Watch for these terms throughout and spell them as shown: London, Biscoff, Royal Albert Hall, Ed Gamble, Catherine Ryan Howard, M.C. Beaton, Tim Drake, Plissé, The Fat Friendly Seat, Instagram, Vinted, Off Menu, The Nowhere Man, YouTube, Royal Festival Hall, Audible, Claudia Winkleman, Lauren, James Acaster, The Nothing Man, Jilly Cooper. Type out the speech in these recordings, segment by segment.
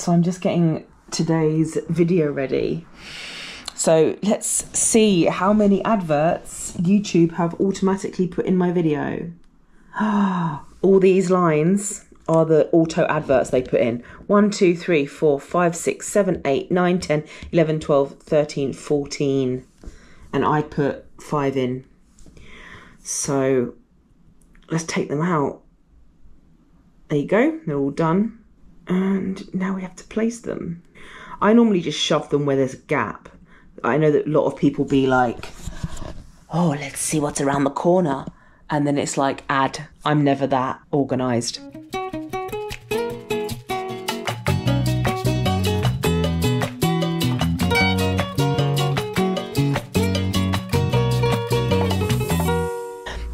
So I'm just getting today's video ready. So let's see how many adverts YouTube have automatically put in my video. All these lines are the auto adverts they put in. 1, 2, 3, 4, 5, 6, 7, 8, 9, 10, 11, 12, 13, 14. And I put 5 in. So let's take them out. There you go, they're all done. And now we have to place them. I normally just shove them where there's a gap. I know that a lot of people be like, oh, let's see what's around the corner. And then it's like, ad, I'm never that organised.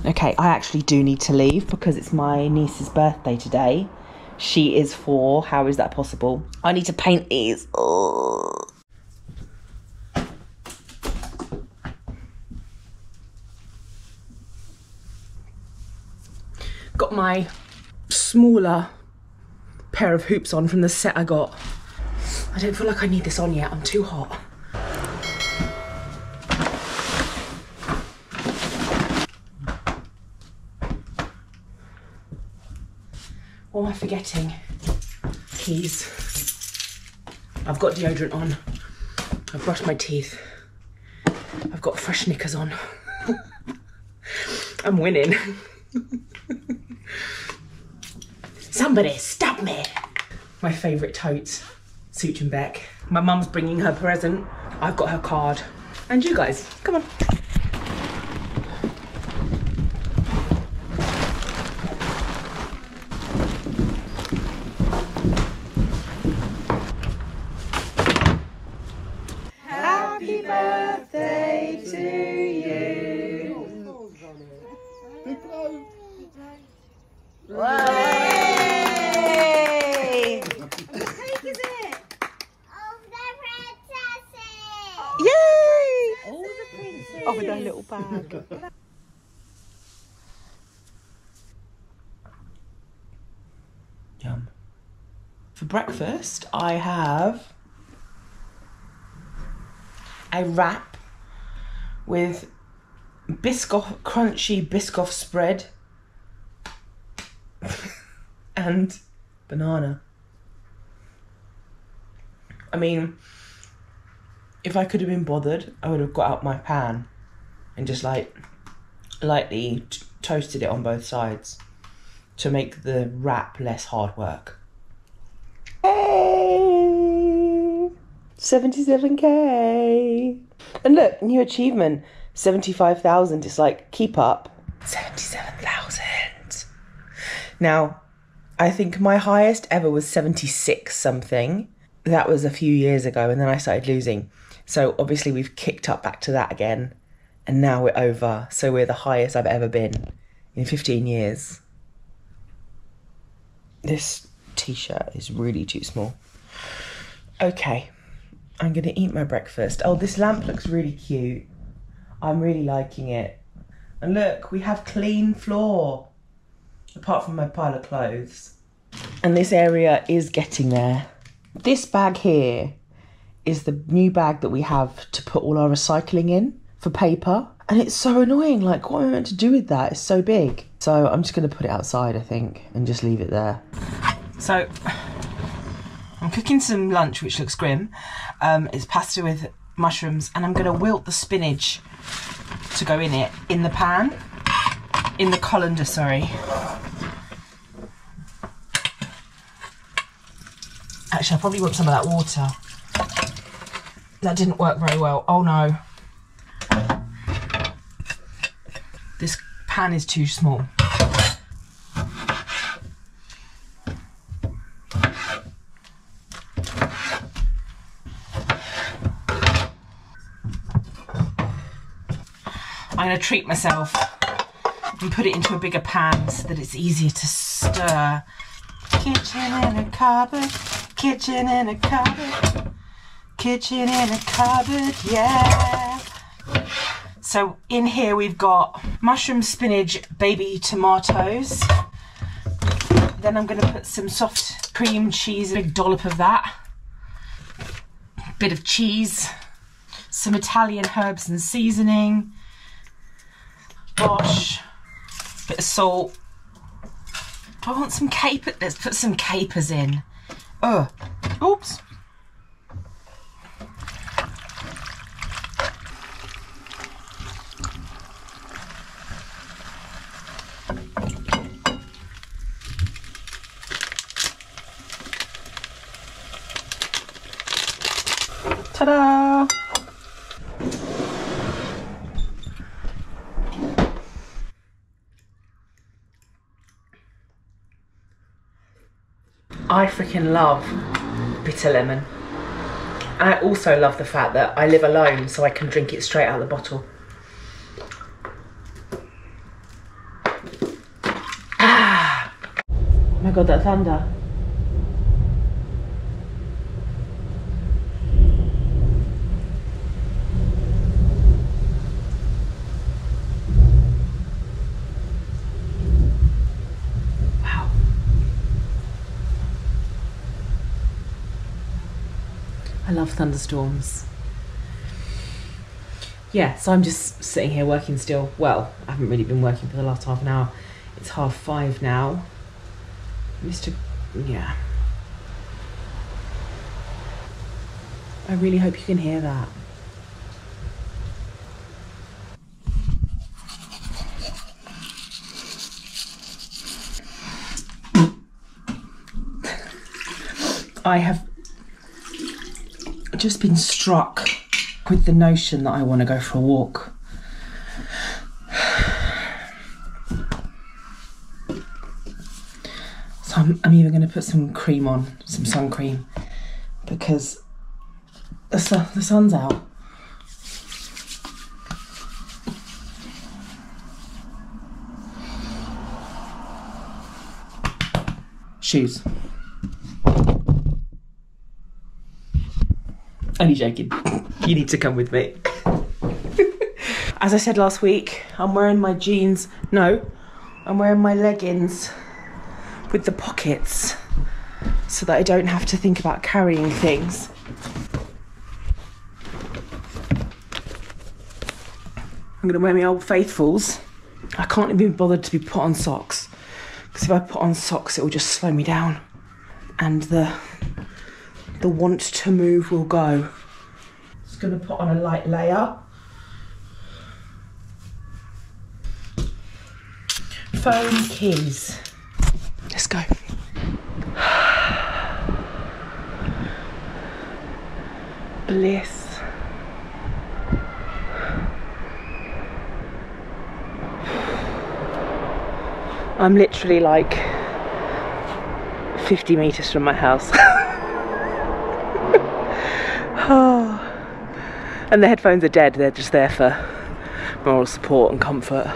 Okay, I actually do need to leave because it's my niece's birthday today. She is 4, how is that possible? I need to paint these. Oh. Got my smaller pair of hoops on from the set I got. I don't feel like I need this on yet, I'm too hot. What am I forgetting? Keys. I've got deodorant on. I've brushed my teeth. I've got fresh knickers on. I'm winning. Somebody stab me. My favourite totes, Such and Beck. My mum's bringing her present. I've got her card. And you guys, come on. Happy birthday to you. Whoa. Oh, with that little bag. Yum. For breakfast, I have a wrap with Biscoff, crunchy Biscoff spread and banana. I mean, if I could have been bothered, I would have got out my pan and just like lightly toasted it on both sides to make the wrap less hard work. Hey! 77k! And look, new achievement, 75,000. It's like, keep up. 77,000! Now, I think my highest ever was 76 something. That was a few years ago, and then I started losing. So obviously we've kicked up back to that again. And now we're over, so we're the highest I've ever been in 15 years. This t-shirt is really too small. Okay, I'm gonna eat my breakfast. Oh, this lamp looks really cute. I'm really liking it. And look, we have clean floor, apart from my pile of clothes. And this area is getting there. This bag here is the new bag that we have to put all our recycling in. For paper, and it's so annoying. Like, what am I meant to do with that? It's so big. So I'm just gonna put it outside, I think, and just leave it there. So I'm cooking some lunch, which looks grim. It's pasta with mushrooms, and I'm gonna wilt the spinach to go in it in the pan, in the colander, sorry. Actually, I probably want some of that water. That didn't work very well. Oh no. This pan is too small. I'm going to treat myself and put it into a bigger pan so that it's easier to stir. Kitchen in a cupboard, kitchen in a cupboard, yeah. So in here we've got mushroom, spinach, baby tomatoes. Then I'm going to put some soft cream cheese, a big dollop of that, a bit of cheese, some Italian herbs and seasoning, bosh, a bit of salt. Do I want some capers? Let's put some capers in. Oh, oops. Ta-da! I freaking love bitter lemon. I also love the fact that I live alone, so I can drink it straight out of the bottle. Ah! Oh my god, that thunder. Love thunderstorms. Yeah, so I'm just sitting here working still. Well, I haven't really been working for the last half an hour. It's 5:30 now. Yeah. I really hope you can hear that. I have just been struck with the notion that I want to go for a walk. So I'm even going to put some cream on, some sun cream, because the sun's out. Shoes. Only joking. You need to come with me. As I said last week, I'm wearing my jeans. No, I'm wearing my leggings with the pockets so that I don't have to think about carrying things. I'm gonna wear my old faithfuls. I can't even be bothered to be put on socks, because if I put on socks, it will just slow me down. And the want to move will go. Just gonna put on a light layer. Phone keys. Let's go. Bliss. I'm literally like 50 meters from my house. Oh. And the headphones are dead, they're just there for moral support and comfort.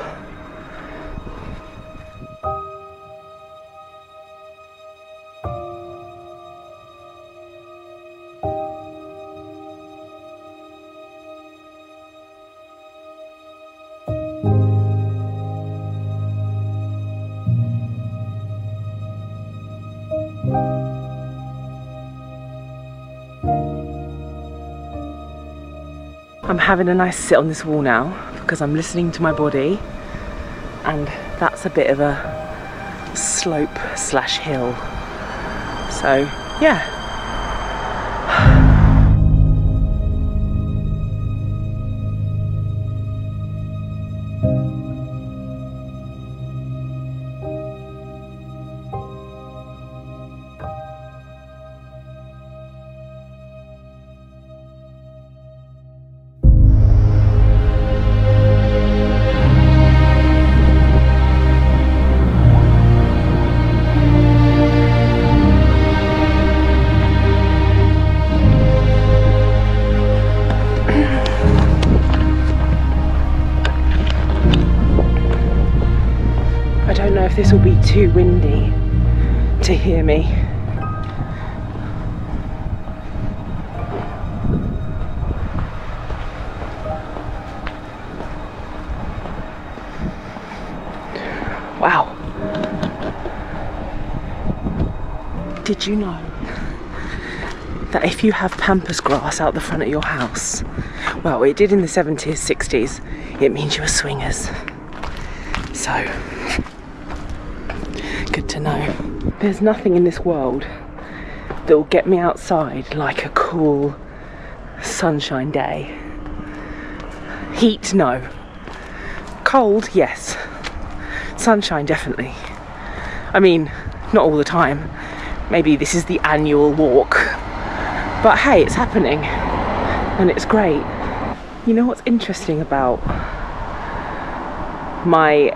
I'm having a nice sit on this wall now because I'm listening to my body, and that's a bit of a slope slash hill. So yeah. This will be too windy to hear me. Wow. Did you know that if you have pampas grass out the front of your house, well, it did in the 70s, 60s, it means you were swingers. So, good to know. There's nothing in this world that will get me outside like a cool sunshine day. Heat, no. Cold, yes. Sunshine, definitely. I mean, not all the time. Maybe this is the annual walk. But hey, it's happening and it's great. You know what's interesting about my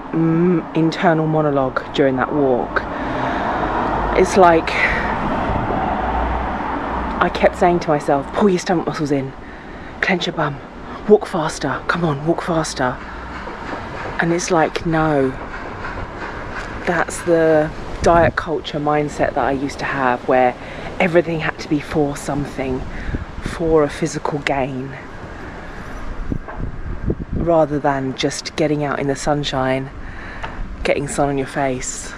internal monologue during that walk? It's like I kept saying to myself, pull your stomach muscles in, clench your bum, walk faster, come on, walk faster. And it's like, no, that's the diet culture mindset that I used to have, where everything had to be for something, for a physical gain, rather than just getting out in the sunshine, getting sun on your face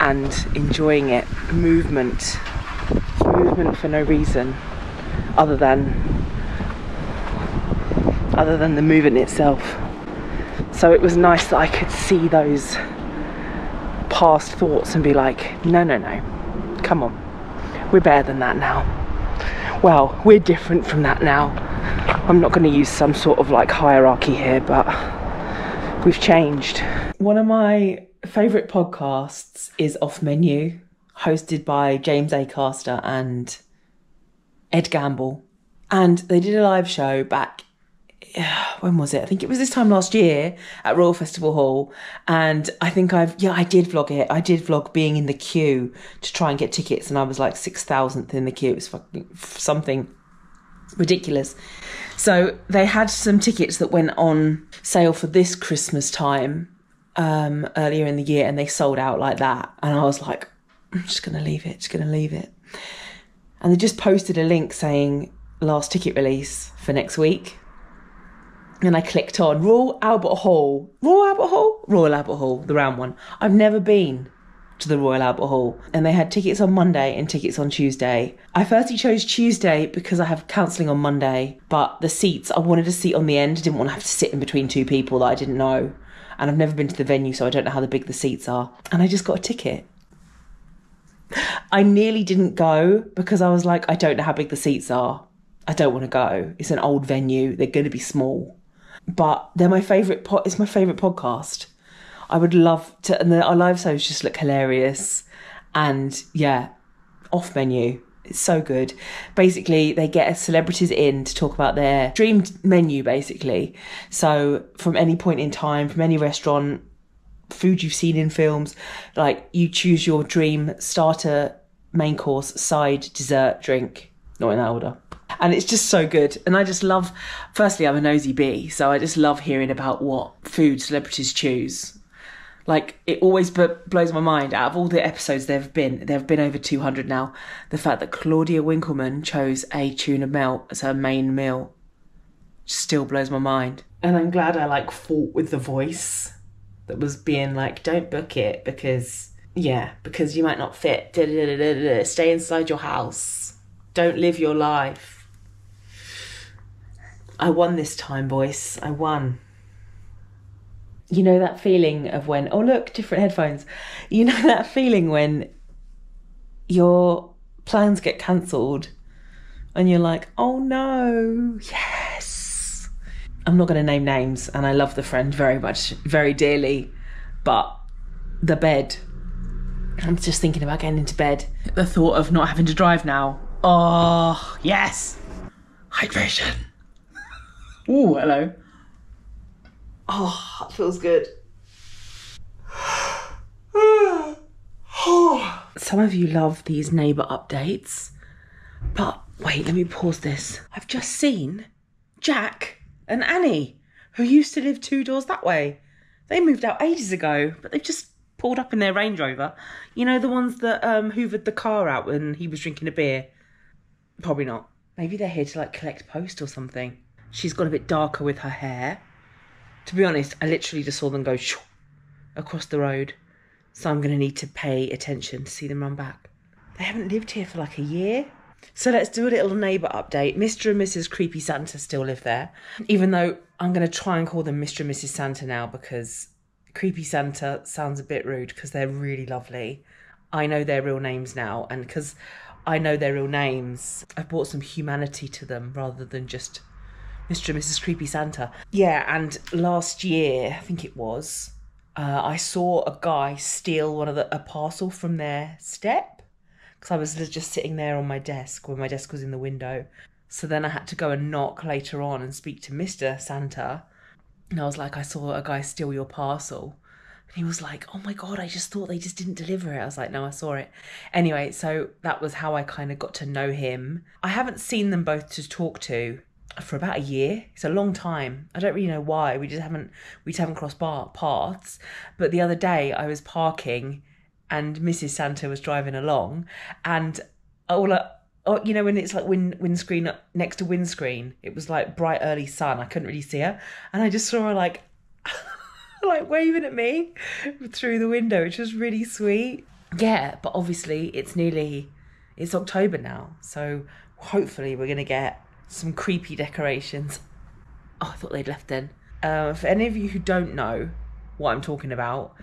and enjoying it. Movement for no reason other than the movement itself. So it was nice that I could see those past thoughts and be like, no, come on, we're better than that now. Well, we're different from that now. I'm not going to use some sort of like hierarchy here, but we've changed. One of my favourite podcasts is Off Menu, hosted by James Acaster and Ed Gamble, and they did a live show back, when was it? I think it was this time last year at Royal Festival Hall. And I think I did vlog it. I did vlog being in the queue to try and get tickets. And I was like 6,000th in the queue. It was fucking something ridiculous. So they had some tickets that went on sale for this Christmas time earlier in the year. And they sold out like that. And I was like, I'm just going to leave it. Just going to leave it. And they just posted a link saying last ticket release for next week. And I clicked on Royal Albert Hall, the round one. I've never been to the Royal Albert Hall. And they had tickets on Monday and tickets on Tuesday. I firstly chose Tuesday because I have counselling on Monday. But the seats, I wanted a seat on the end. I didn't want to have to sit in between two people that I didn't know. And I've never been to the venue, so I don't know how big the seats are. And I just got a ticket. I nearly didn't go because I was like, I don't know how big the seats are. I don't want to go. It's an old venue. They're going to be small. But they're my favourite it's my favourite podcast. I would love to, and our live shows just look hilarious. And yeah, Off Menu. It's so good. Basically, they get celebrities in to talk about their dream menu, basically. So from any point in time, from any restaurant, food you've seen in films, like you choose your dream starter, main course, side, dessert, drink. Not in that order. And it's just so good. And I just love, firstly, I'm a nosy bee, so I just love hearing about what food celebrities choose. Like, it always blows my mind. Out of all the episodes there have been over 200 now, the fact that Claudia Winkleman chose a tuna melt as her main meal just still blows my mind. And I'm glad I, like, fought with the voice that was being like, don't book it because you might not fit. Stay inside your house. Don't live your life. I won this time, voice. I won. You know that feeling of when, oh look, different headphones. You know that feeling when your plans get cancelled and you're like, oh no, yes. I'm not going to name names, and I love the friend very much, very dearly, but the bed. I'm just thinking about getting into bed. The thought of not having to drive now. Oh, yes. Hydration. Ooh, hello. Oh, that feels good. Some of you love these neighbour updates, but wait, let me pause this. I've just seen Jack and Annie, who used to live two doors that way. They moved out ages ago, but they've just pulled up in their Range Rover. You know, the ones that hoovered the car out when he was drinking a beer? Probably not. Maybe they're here to, like, collect post or something. She's got a bit darker with her hair. To be honest, I literally just saw them go shoo across the road. So I'm going to need to pay attention to see them run back. They haven't lived here for like a year. So let's do a little neighbour update. Mr. and Mrs. Creepy Santa still live there, even though I'm going to try and call them Mr. and Mrs. Santa now because Creepy Santa sounds a bit rude because they're really lovely. I know their real names now, and because I know their real names, I've brought some humanity to them rather than just Mr. and Mrs. Creepy Santa. Yeah, and last year, I think it was, I saw a guy steal a parcel from their step. Because I was just sitting there on my desk when my desk was in the window. So then I had to go and knock later on and speak to Mr. Santa. And I was like, I saw a guy steal your parcel. And he was like, oh my God, I just thought they just didn't deliver it. I was like, no, I saw it. Anyway, so that was how I kind of got to know him. I haven't seen them both to talk to for about a year. It's a long time. I don't really know why. We just haven't crossed paths. But the other day I was parking and Mrs. Santa was driving along, and when it's like windscreen next to windscreen, it was like bright early sun. I couldn't really see her, and I just saw her like waving at me through the window, which was really sweet. Yeah, but obviously it's October now, so hopefully we're gonna get some creepy decorations. Oh, I thought they'd left then. For any of you who don't know what I'm talking about,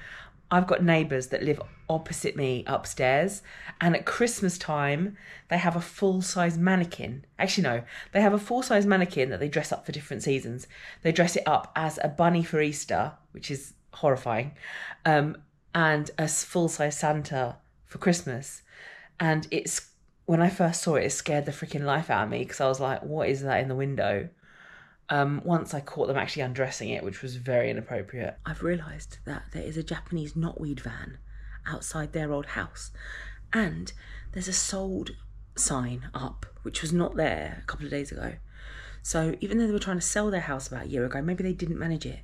I've got neighbours that live opposite me upstairs, and at Christmas time they have a full-size mannequin. Actually, no, they have a full-size mannequin that they dress up for different seasons. They dress it up as a bunny for Easter, which is horrifying, and a full-size Santa for Christmas. And it's, when I first saw it, it scared the freaking life out of me because I was like, what is that in the window? Once I caught them actually undressing it, which was very inappropriate. I've realised that there is a Japanese knotweed van outside their old house, and there's a sold sign up, which was not there a couple of days ago. So even though they were trying to sell their house about a year ago, maybe they didn't manage it.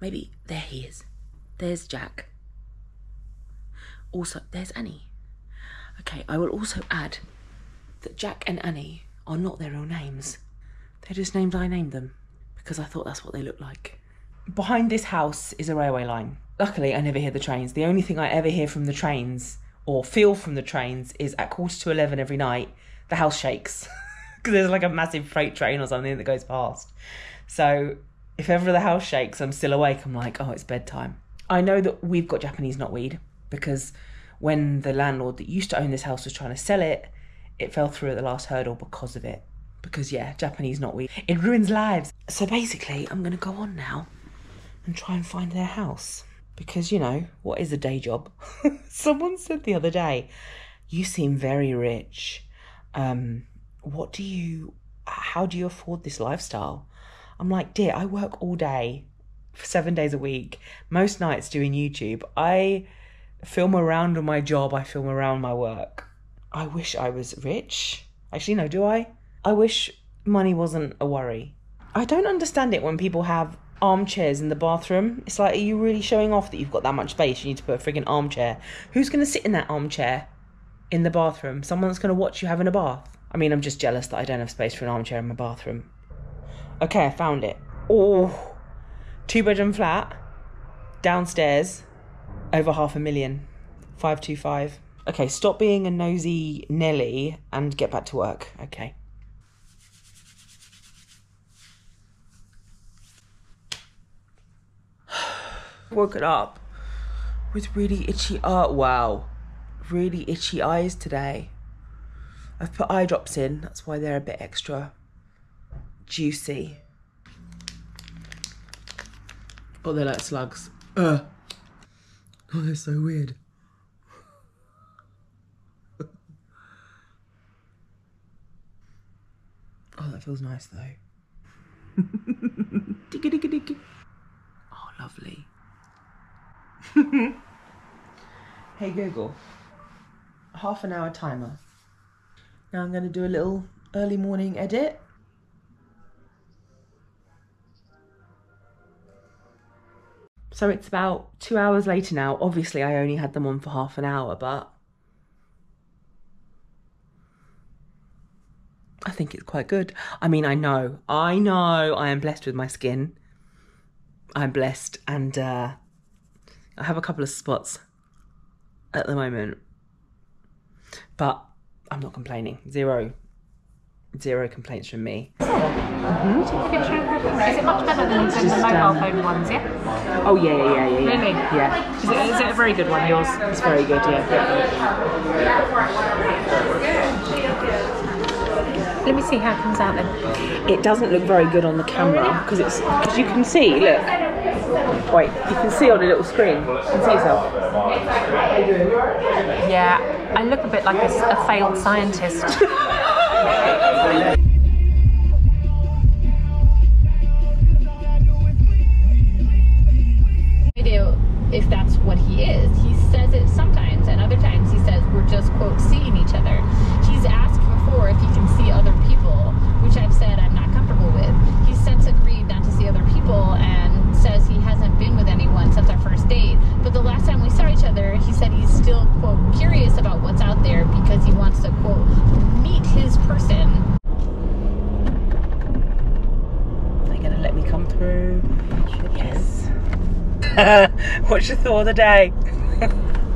Maybe, there he is. There's Jack. Also, there's Annie. Okay, I will also add that Jack and Annie are not their real names. They're just names I named them, because I thought that's what they looked like. Behind this house is a railway line. Luckily, I never hear the trains. The only thing I ever hear from the trains, or feel from the trains, is at 11:15 every night, the house shakes. Because there's like a massive freight train or something that goes past. So if ever the house shakes, I'm still awake. I'm like, oh, it's bedtime. I know that we've got Japanese knotweed, because when the landlord that used to own this house was trying to sell it, it fell through at the last hurdle because of it. Because yeah, Japanese knotweed, it ruins lives. So basically, I'm gonna go on now and try and find their house. Because you know, what is a day job? Someone said the other day, you seem very rich. How do you afford this lifestyle? I'm like, dear, I work all day, 7 days a week, most nights doing YouTube. I film around on my job, I film around my work. I wish I was rich. Actually, no, do I? I wish money wasn't a worry. I don't understand it when people have armchairs in the bathroom. It's like, are you really showing off that you've got that much space? You need to put a friggin' armchair. Who's going to sit in that armchair in the bathroom? Someone that's going to watch you having a bath. I mean, I'm just jealous that I don't have space for an armchair in my bathroom. Okay, I found it. Oh, 2-bedroom flat, downstairs, over 500,000, 525. Okay, stop being a nosy Nelly and get back to work. Okay. Woken up with really itchy eyes today. I've put eye drops in, that's why they're a bit extra juicy, but they're like slugs. Oh, they're so weird. Oh, that feels nice though. Digga digga digga. Oh, lovely. Hey Google, half an hour timer. Now I'm going to do a little early morning edit. So it's about 2 hours later now. Obviously I only had them on for half an hour, but I think it's quite good. I mean, I know I am blessed with my skin. I'm blessed, and I have a couple of spots at the moment. But I'm not complaining. Zero complaints from me. Mm-hmm. Is it much better than the mobile phone ones, yeah? Oh, yeah. Really? Yeah. Is it a very good one, yours? It's very good, yeah. Let me see how it comes out then. It doesn't look very good on the camera, because you can see, look. Wait, you can see on a little screen. You can see yourself. Yeah, I look a bit like a failed scientist. Video, if that's what he is, he says it sometimes, and other times he says we're just quote seeing each other. He's asked before if he can see other people, which I've said I'm not comfortable with. He's since agreed not to see other people and says he hasn't been with anyone since our first date, but the last time we saw each other he said he's still quote curious about what's out there because he wants to quote meet his person. Are they gonna let me come through? Yes. What's your thought of the day?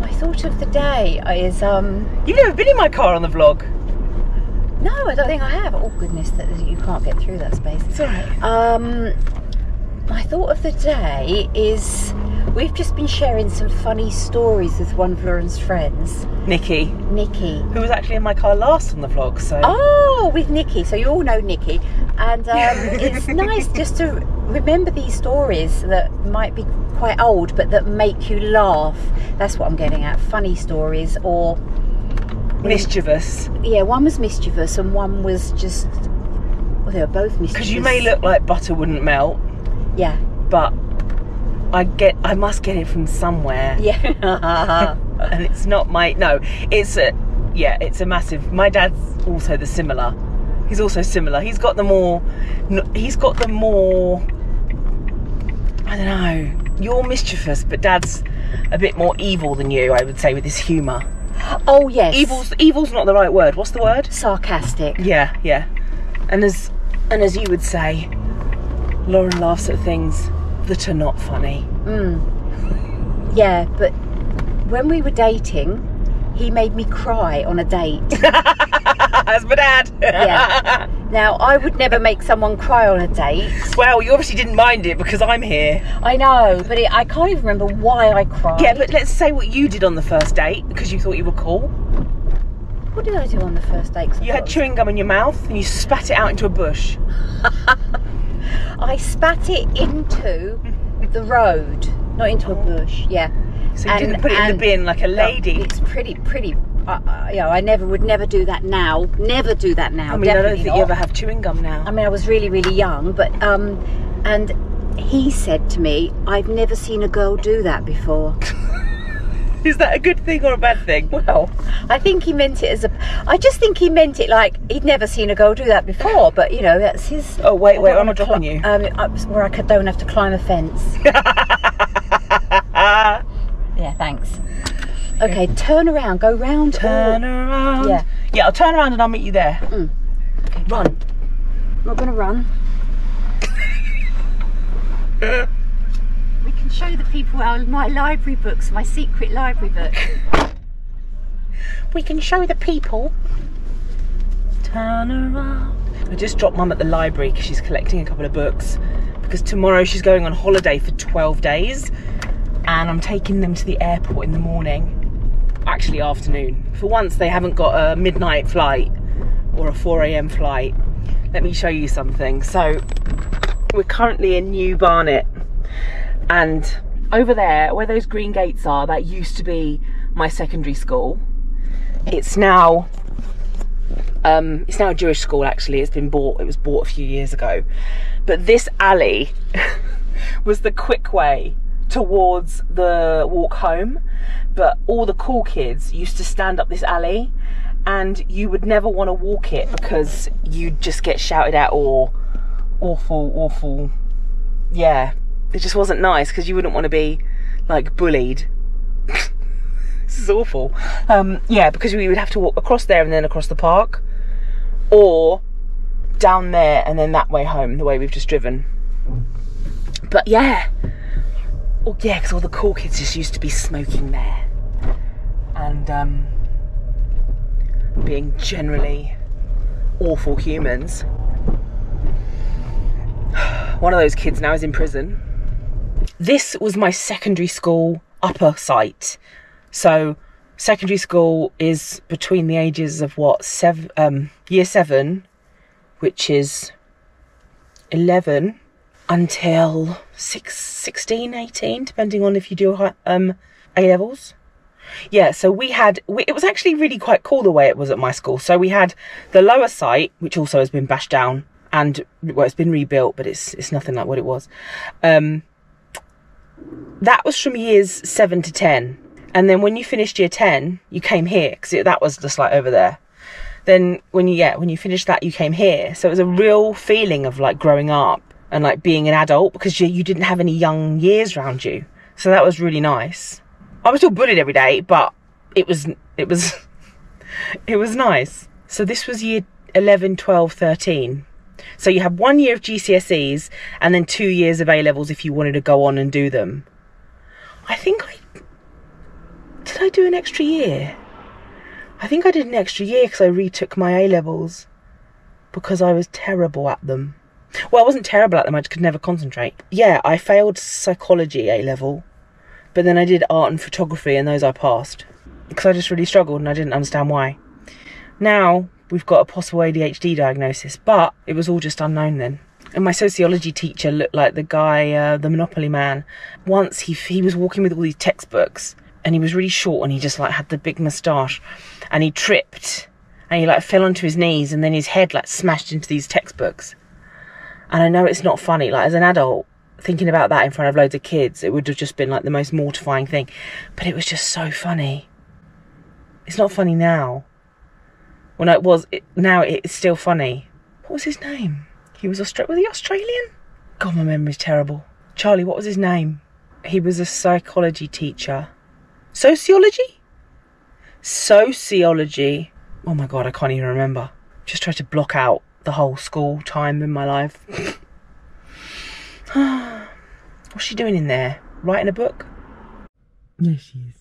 My thought of the day is you've never been in my car on the vlog. No, I don't think I have. Oh goodness, that you can't get through that space. It's alright. My thought of the day is we've just been sharing some funny stories with one of Lauren's friends. Nikki. Who was actually in my car last on the vlog, so... Oh, with Nikki. So you all know Nikki. And it's nice just to remember these stories that might be quite old, but that make you laugh. That's what I'm getting at. Funny stories or... mischievous. Yeah, one was mischievous and one was just... Well, they were both mischievous. Because you may look like butter wouldn't melt. Yeah. But... I must get it from somewhere. Yeah. And it's not my, no, it's a massive, my dad's also similar. He's got the more, I don't know, you're mischievous, but dad's a bit more evil than you, I would say, with his humour. Oh yes. Evil's not the right word. What's the word? Sarcastic. Yeah. And as you would say, Lauren laughs at things that are not funny. Mm. Yeah, but when we were dating, he made me cry on a date. That's my dad. Yeah. Now, I would never make someone cry on a date. Well, you obviously didn't mind it because I'm here. I know, but I can't even remember why I cried. Yeah, but let's say what you did on the first date because you thought you were cool. What did I do on the first date? You had chewing gum in your mouth and you spat it out into a bush. I spat it into the road, not into a bush, yeah. So you didn't put it in the bin like a lady. It's pretty, yeah, I would never do that now. Never do that now, I mean, definitely I don't think you ever have chewing gum now. I mean, I was really, really young, but, and he said to me, I've never seen a girl do that before. Is that a good thing or a bad thing? Well, I think he meant it as a... I just think he meant it like he'd never seen a girl do that before, but, you know, that's his... Oh, wait, I'm not dropping you. Where I don't have to climb a fence. Yeah, thanks. Okay, turn around, go round. Turn around. Yeah. Yeah, I'll turn around and I'll meet you there. Mm. Okay, run. I'm not going to run. Show the people my library books, my secret library book. We can show the people. Turn around. I just dropped Mum at the library because she's collecting a couple of books because tomorrow she's going on holiday for 12 days and I'm taking them to the airport in the morning. Actually, afternoon. For once they haven't got a midnight flight or a 4 AM flight. Let me show you something. So we're currently in New Barnet. And over there, where those green gates are, that used to be my secondary school. It's now a Jewish school, actually. It was bought a few years ago. But this alley was the quick way towards the walk home. But all the cool kids used to stand up this alley and you would never want to walk it because you'd just get shouted at or awful, yeah. It just wasn't nice because you wouldn't want to be like bullied. This is awful. Yeah, because we would have to walk across there and then across the park or down there and then that way home, the way we've just driven. But yeah, because all the cool kids just used to be smoking there and being generally awful humans. One of those kids now is in prison. This was my secondary school upper site. So secondary school is between the ages of what, year 7, which is 11, until 16, 18, depending on if you do A-levels. Yeah, so it was actually really quite cool the way it was at my school. So we had the lower site, which also has been bashed down, and well, it's been rebuilt, but it's nothing like what it was. That was from years 7 to 10, and then when you finished year 10, you came here, because that was just like over there. Then when you finished that, you came here. So it was a real feeling of like growing up and like being an adult, because you didn't have any young years around you. So that was really nice. I was still bullied every day, but it was nice. So this was year 11, 12, 13. So you had 1 year of GCSEs and then 2 years of A-levels if you wanted to go on and do them. I think did I do an extra year? I think I did an extra year because I retook my A-levels because I was terrible at them. Well, I wasn't terrible at them, I just could never concentrate. Yeah, I failed psychology A-level, but then I did art and photography, and those I passed because I just really struggled and I didn't understand why. Now we've got a possible ADHD diagnosis, but it was all just unknown then. And my sociology teacher looked like the guy, the Monopoly Man. Once he was walking with all these textbooks, and he was really short, and he just like had the big moustache, and he tripped and he like fell onto his knees, and then his head like smashed into these textbooks. And I know it's not funny, like as an adult thinking about that in front of loads of kids, it would have just been like the most mortifying thing, but it was just so funny. It's not funny now. Well, no, it was. Now it's still funny. What was his name? Was he Australian? God, my memory's terrible. Charlie, what was his name? He was a psychology teacher. Sociology. Oh my God, I can't even remember. Just tried to block out the whole school time in my life. What's she doing in there? Writing a book? Yes, she is.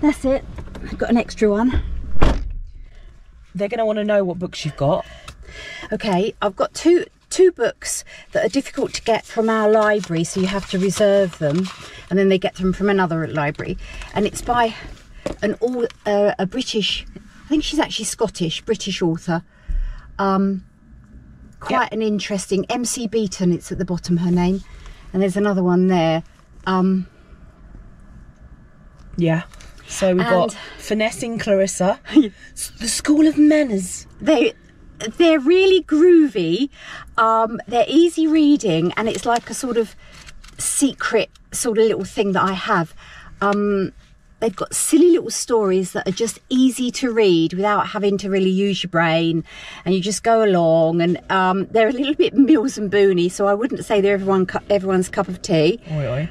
That's it. I've got an extra one. They're going to want to know what books you've got. Okay, I've got two books that are difficult to get from our library, so you have to reserve them, and then they get them from another library. And it's by a British, I think she's actually Scottish, British author. An interesting M.C. Beaton. It's at the bottom, her name, and there's another one there. Yeah. So we've got Finessing Clarissa, The School of Manners. They're really groovy, they're easy reading, and it's like a sort of secret sort of little thing that I have. They've got silly little stories that are just easy to read without having to really use your brain, and you just go along, and they're a little bit Mills and Boony, so I wouldn't say they're everyone's cup of tea. Oi, oi.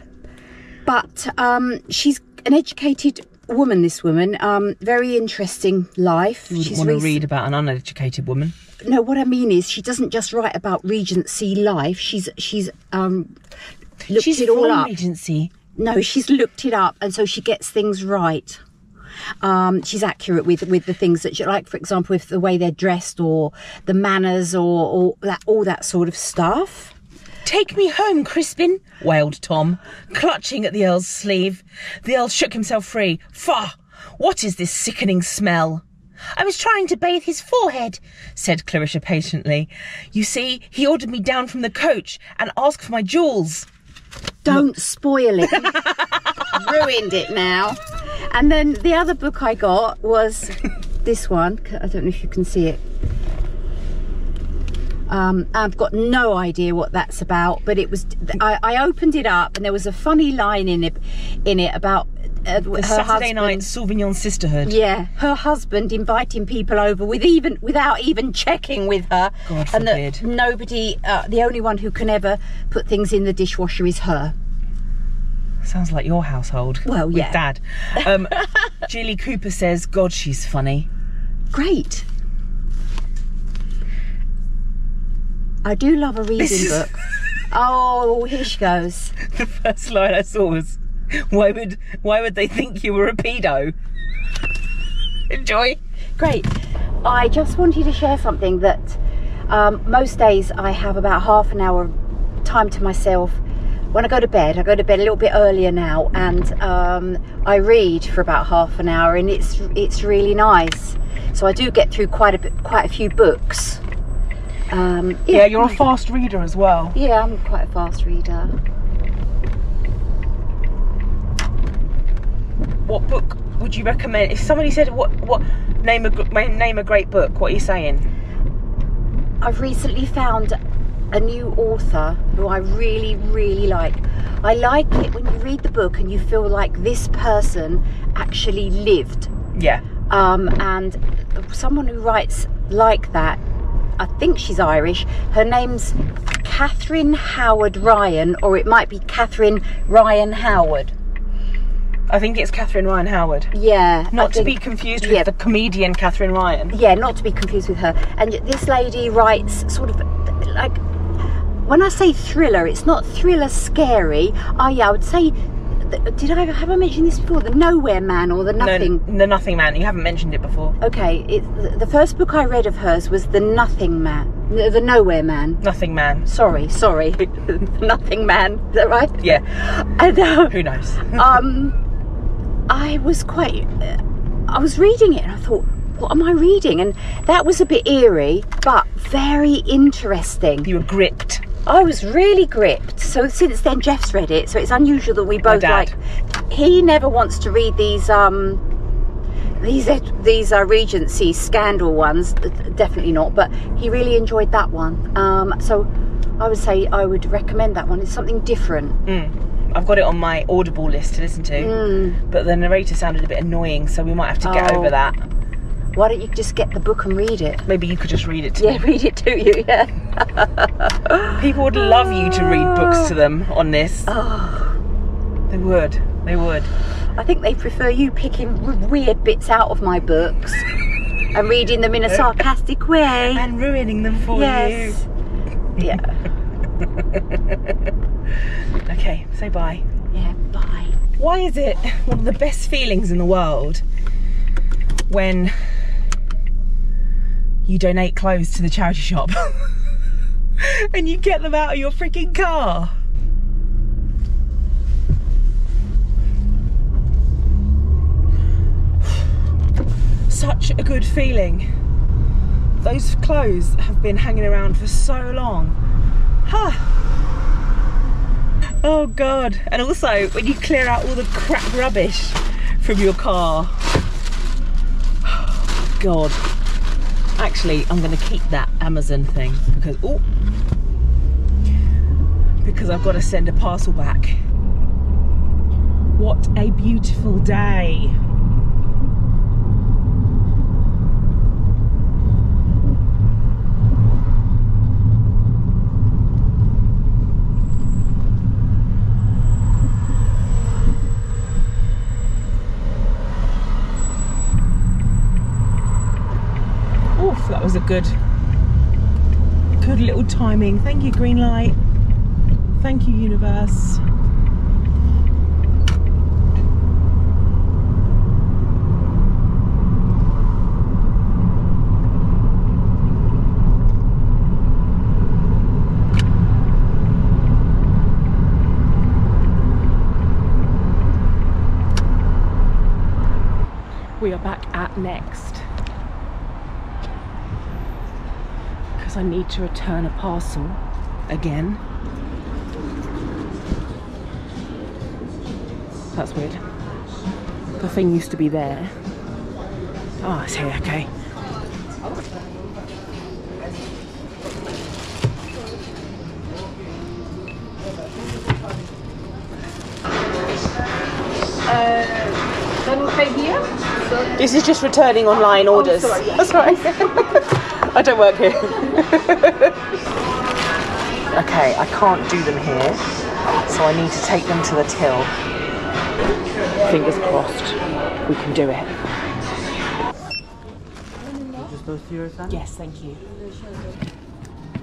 But she's an educated woman, this woman, very interesting life. You wouldn't want to read about an uneducated woman. No, what I mean is she doesn't just write about Regency life. She's looked it all up. Regency. No, she's looked it up, and so she gets things right. She's accurate with the things that she, like, for example, if the way they're dressed or the manners or that, all that sort of stuff. "Take me home, Crispin," wailed Tom, clutching at the Earl's sleeve. The Earl shook himself free. "Faugh! What is this sickening smell?" "I was trying to bathe his forehead," said Clarissa patiently. "You see, he ordered me down from the coach and asked for my jewels." Don't spoil it. Ruined it now. And then the other book I got was this one. I don't know if you can see it. I've got no idea what that's about, but it was. I opened it up, and there was a funny line in it about her Saturday night Sauvignon sisterhood. Yeah, her husband inviting people over without even checking with her. God forbid. And nobody. The only one who can ever put things in the dishwasher is her. Sounds like your household. Well, with yeah, Dad. Jilly Cooper says, "God, she's funny." Great. I do love a reading book. Oh, here she goes. The first line I saw was, why would they think you were a pedo? Enjoy. Great. I just wanted to share something that most days I have about half an hour time to myself. When I go to bed a little bit earlier now, and I read for about half an hour, and it's really nice. So I do get through quite a few books. Yeah, you're a fast reader as well. Yeah, I'm quite a fast reader. What book would you recommend? If somebody said, what name a great book, what are you saying? I've recently found a new author who I really, really like. I like it when you read the book and you feel like this person actually lived. Yeah. And someone who writes like that, I think she's Irish. Her name's Catherine Howard Ryan, or it might be Catherine Ryan Howard. I think it's Catherine Ryan Howard. Yeah. Not to be confused with the comedian Catherine Ryan. Yeah, not to be confused with her. And this lady writes sort of like, when I say thriller, it's not thriller scary. Oh yeah, I would say, have I mentioned this before? The Nowhere Man or The Nothing? No, The Nothing Man. You haven't mentioned it before. Okay, the first book I read of hers was The Nothing Man. The Nowhere Man. Nothing Man. Sorry. Nothing Man. Is that right? Yeah. And, who knows? I was reading it and I thought, what am I reading? And that was a bit eerie, but very interesting. You were gripped. I was really gripped. So since then, Jeff's read it. So it's unusual that we both like. He never wants to read these Regency scandal ones. Definitely not. But he really enjoyed that one. So I would say I would recommend that one. It's something different. I've got it on my Audible list to listen to. But the narrator sounded a bit annoying, so we might have to get over that. Why don't you just get the book and read it? Maybe you could just read it to me. Yeah, read it to you, yeah. People would love you to read books to them on this. Oh. They would. I think they prefer you picking weird bits out of my books and reading them in a sarcastic way. And ruining them for you. Yeah. Okay, say bye. Yeah, bye. Why is it one of the best feelings in the world when you donate clothes to the charity shop and you get them out of your freaking car? Such a good feeling. Those clothes have been hanging around for so long. Huh. Oh God. And also when you clear out all the crap rubbish from your car. God. Actually, I'm going to keep that Amazon thing because I've got to send a parcel back. What a beautiful day. Oof, that was a good little timing. Thank you, green light. Thank you, universe. We are back at Next. I need to return a parcel again. That's weird. The thing used to be there. Oh, it's here, okay. This is just returning online orders. Sorry, yeah. That's right. I don't work here. Okay, I can't do them here, so I need to take them to the till. Fingers crossed, we can do it. Just those two or something? Yes, thank you.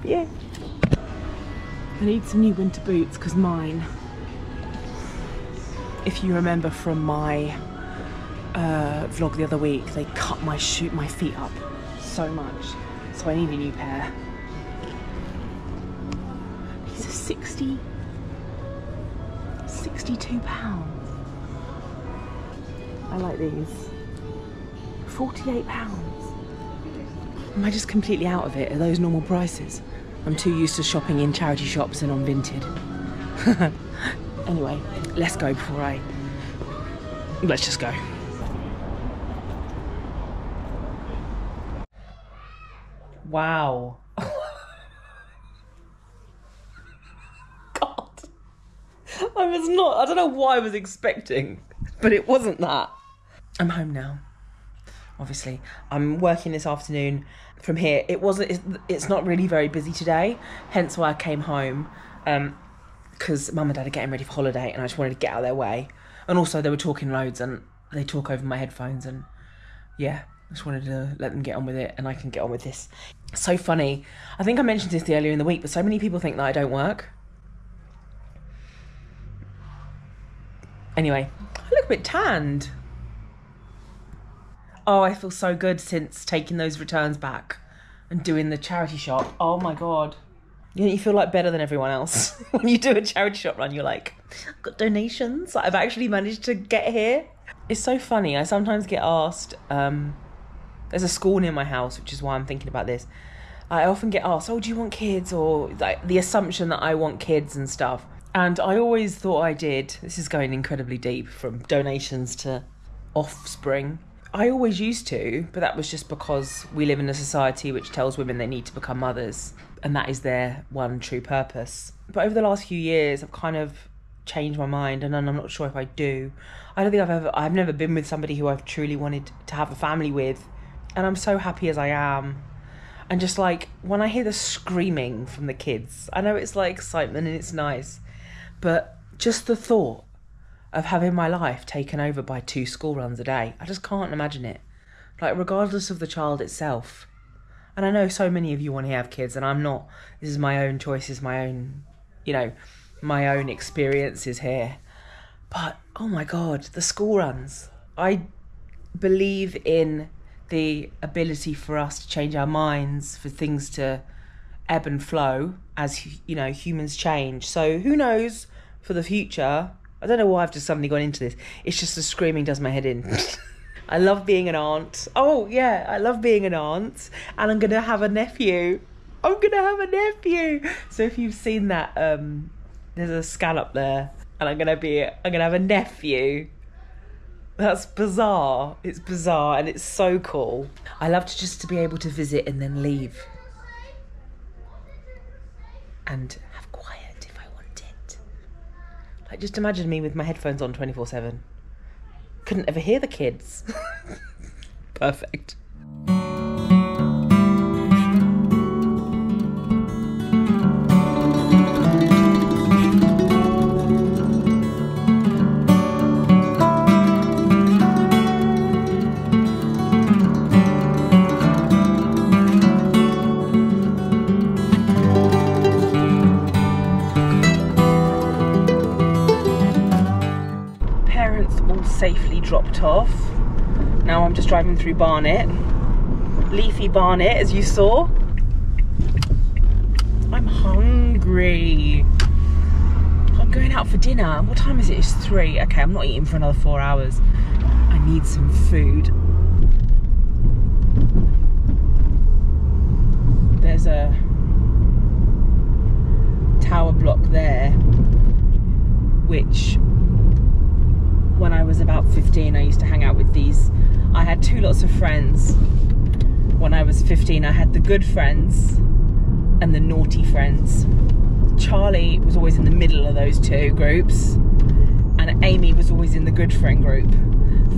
Yeah. I need some new winter boots because mine, if you remember from my vlog the other week, they cut my feet up so much, so I need a new pair. These are £62. I like these. £48. Am I just completely out of it? Are those normal prices? I'm too used to shopping in charity shops and on Vinted. Anyway, let's go before I... Let's just go. Wow. God. I don't know what I was expecting, but it wasn't that. I'm home now. Obviously, I'm working this afternoon from here. It's not really very busy today, hence why I came home, because Mum and Dad are getting ready for holiday and I just wanted to get out of their way. And also they were talking loads and they talk over my headphones, and yeah, I just wanted to let them get on with it and I can get on with this. So funny. I think I mentioned this earlier in the week, but so many people think that I don't work. Anyway, I look a bit tanned. Oh, I feel so good since taking those returns back and doing the charity shop. Oh my God. You feel like better than everyone else. When you do a charity shop run, you're like, I've got donations. I've actually managed to get here. It's so funny. I sometimes get asked, there's a school near my house, which is why I'm thinking about this. I often get asked, oh, do you want kids? Or like the assumption that I want kids and stuff. And I always thought I did. This is going incredibly deep, from donations to offspring. I always used to, but that was just because we live in a society which tells women they need to become mothers, and that is their one true purpose. But over the last few years, I've kind of changed my mind, and I'm not sure if I do. I don't think I've never been with somebody who I've truly wanted to have a family with, and I'm so happy as I am. And just like, when I hear the screaming from the kids, I know it's like excitement and it's nice, but just the thought of having my life taken over by 2 school runs a day. I just can't imagine it. Like, regardless of the child itself. And I know so many of you want to have kids, and I'm not. This is my own choices, my own, you know, my own experiences here. But, oh my God, the school runs. I believe in the ability for us to change our minds, for things to ebb and flow as, you know, humans change. So who knows for the future... I don't know why I've just suddenly gone into this. It's just the screaming does my head in. I love being an aunt. Oh, yeah, I love being an aunt. And I'm going to have a nephew. I'm going to have a nephew. So if you've seen that, there's a scallop there. And I'm going to have a nephew. That's bizarre. It's bizarre and it's so cool. I love to be able to visit and then leave. And have quiet. Like, just imagine me with my headphones on 24/7. Couldn't ever hear the kids. Perfect. Safely dropped off. Now I'm just driving through Barnet. Leafy Barnet, as you saw. I'm hungry. I'm going out for dinner. What time is it? It's 3. Okay, I'm not eating for another 4 hours. I need some food. There's a tower block there, which when I was about 15, I used to hang out with these. I had 2 lots of friends. When I was 15, I had the good friends and the naughty friends. Charlie was always in the middle of those 2 groups, and Amy was always in the good friend group.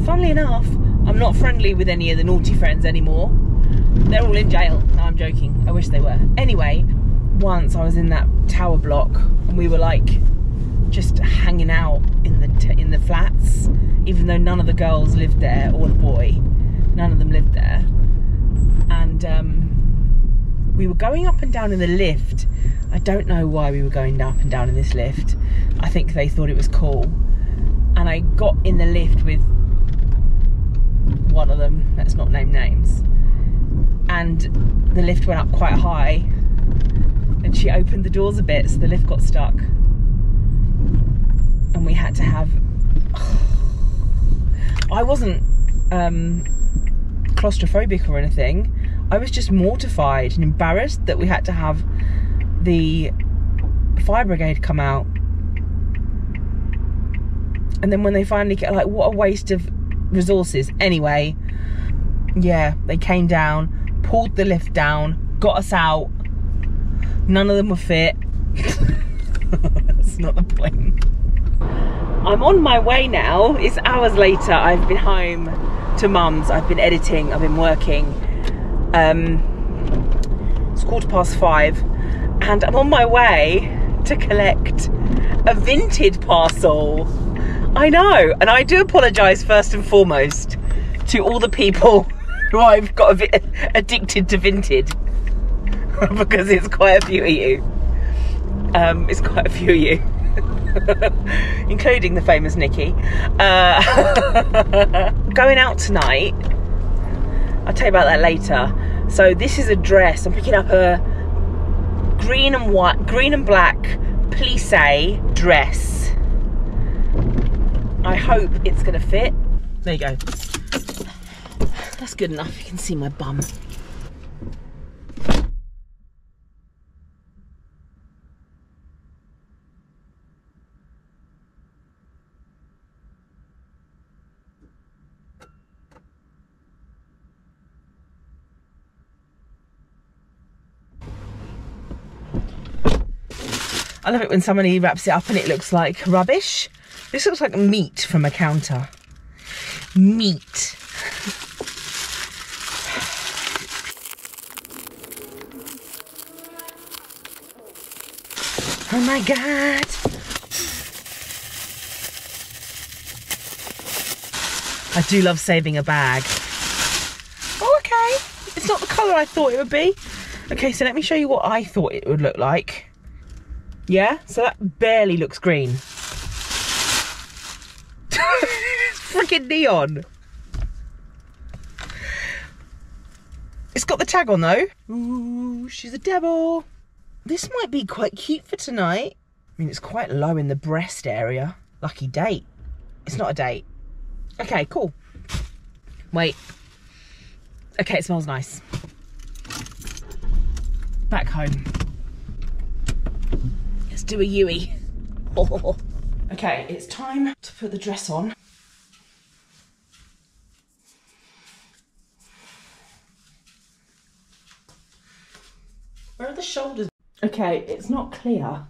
Funnily enough, I'm not friendly with any of the naughty friends anymore. They're all in jail. No, I'm joking. I wish they were. Anyway, once I was in that tower block and we were like just hanging out in the flats, even though none of the girls lived there, or the boy, none of them lived there. And We were going up and down in the lift. I don't know why we were going up and down in this lift. I think they thought it was cool. And I got in the lift with one of them, let's not name names. And the lift went up quite high and she opened the doors a bit, so the lift got stuck. And we had to have... I wasn't claustrophobic or anything. I was just mortified and embarrassed that we had to have the fire brigade come out. And then when they finally get, like, what a waste of resources. Anyway, yeah, they came down, pulled the lift down, got us out. None of them were fit. That's not the point. I'm on my way now. It's hours later. I've been home to mum's. I've been editing. I've been working. It's 5:15 and I'm on my way to collect a Vinted parcel. I know, and I do apologise first and foremost to all the people who I've got addicted to Vinted, because it's quite a few of you. It's quite a few of you. Including the famous Nikki. Going out tonight. I'll tell you about that later. So this is a dress. I'm picking up a green and white, green and black plissé dress. I hope it's gonna fit. There you go. That's good enough. You can see my bum. I love it when somebody wraps it up and it looks like rubbish. This looks like meat from a counter. Meat. Oh my God. I do love saving a bag. Oh, okay. It's not the colour I thought it would be. Okay, so let me show you what I thought it would look like. Yeah, so that barely looks green. It's freaking neon. It's got the tag on though. Ooh, she's a devil. This might be quite cute for tonight. I mean, it's quite low in the breast area. Lucky date. It's not a date. Okay, cool. Wait. Okay, it smells nice. Back home. Do a Yui. Oh. Okay, it's time to put the dress on. Where are the shoulders? Okay, it's not clear.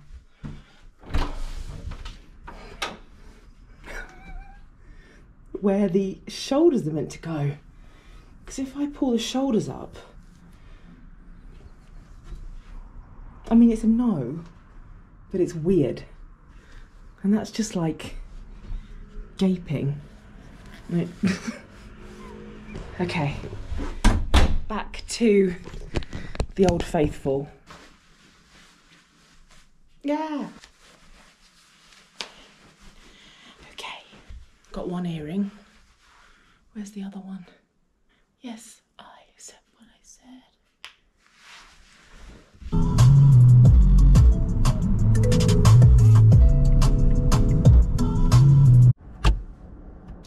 Where the shoulders are meant to go. Because if I pull the shoulders up, I mean, it's a no. But it's weird. And that's just like gaping. Okay, back to the old faithful. Yeah. Okay, got one earring. Where's the other one? Yes, I said what I said.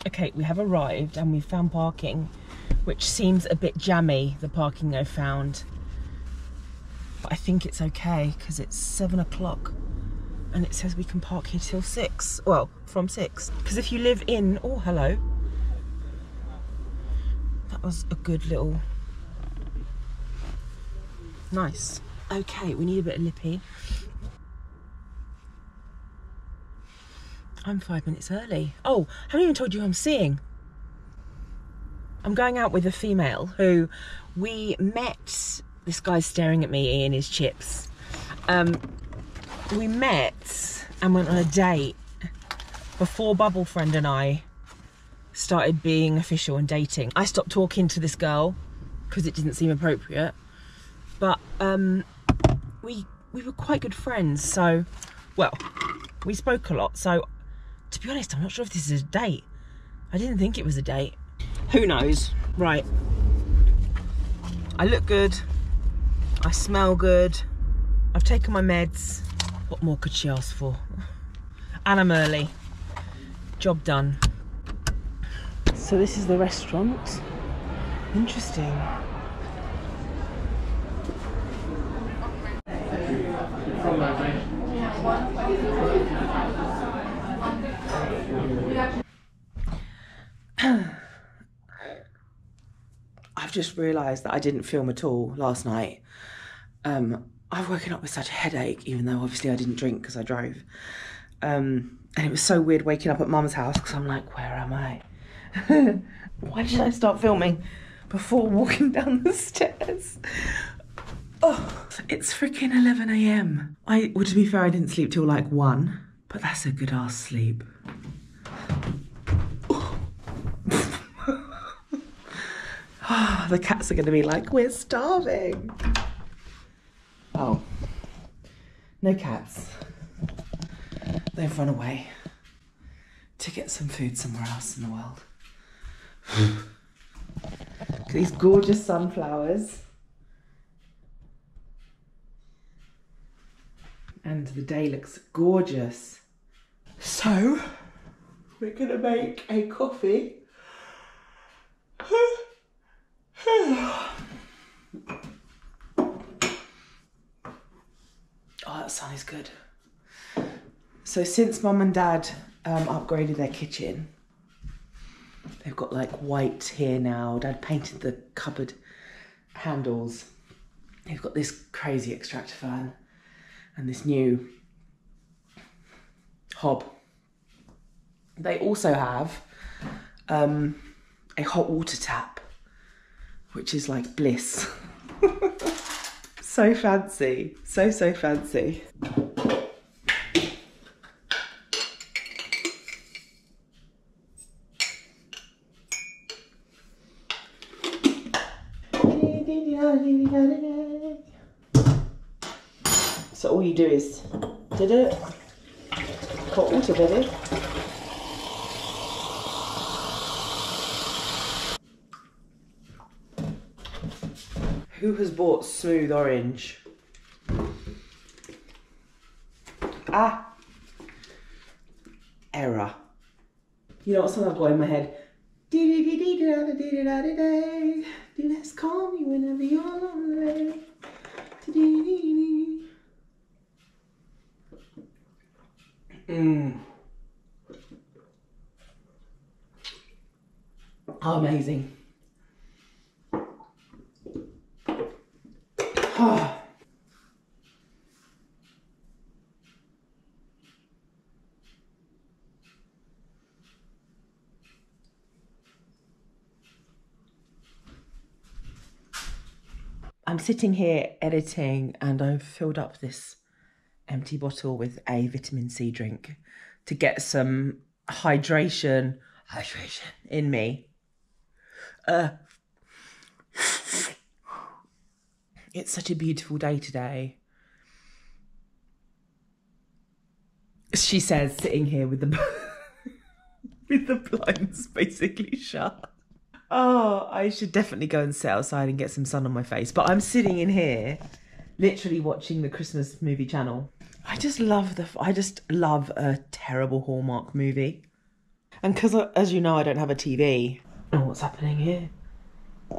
Okay, we have arrived and we've found parking, which seems a bit jammy, the parking I found. But I think it's okay because it's 7 o'clock and it says we can park here till 6. Well, from 6. Because if you live in... Oh, hello. That was a good little... Nice. Okay, we need a bit of lippy. I'm 5 minutes early. Oh, I haven't even told you who I'm seeing. I'm going out with a female who we met. This guy's staring at me eating his chips. We met and went on a date before Bubble Friend and I started being official and dating. I stopped talking to this girl because it didn't seem appropriate. but we were quite good friends, so, well, we spoke a lot. So, to be honest, I'm not sure if this is a date. I didn't think it was a date. Who knows? Right. I look good. I smell good. I've taken my meds. What more could she ask for? And I'm early. Job done. So this is the restaurant. Interesting. I've just realised that I didn't film at all last night. I've woken up with such a headache, even though obviously I didn't drink because I drove. And it was so weird waking up at Mum's house because I'm like, where am I? Why did I start filming before walking down the stairs? Oh, it's freaking 11 a.m. Well, to be fair, I didn't sleep till like 1, but that's a good ass sleep. Oh. Oh, the cats are gonna be like, we're starving. Oh, no cats. They've run away to get some food somewhere else in the world. Look at these gorgeous sunflowers. And the day looks gorgeous. So, we're gonna make a coffee. Oh, that sun is good. So since Mum and Dad upgraded their kitchen, they've got like white here now. Dad painted the cupboard handles. They've got this crazy extractor fan and this new hob. They also have a hot water tap, which is like bliss. So fancy, so fancy. So all you do is did it hot water, baby. Who has bought smooth orange? Ah, error. You know what song I've got in my head? Let's call me whenever you're lonely. Oh, amazing. Oh. I'm sitting here editing and I've filled up this empty bottle with a vitamin C drink to get some hydration in me. It's such a beautiful day today. She says, sitting here with the with the blinds basically shut. Oh, I should definitely go and sit outside and get some sun on my face. But I'm sitting in here, literally watching the Christmas movie channel. I just love a terrible Hallmark movie. And because, as you know, I don't have a TV. Oh, what's happening here?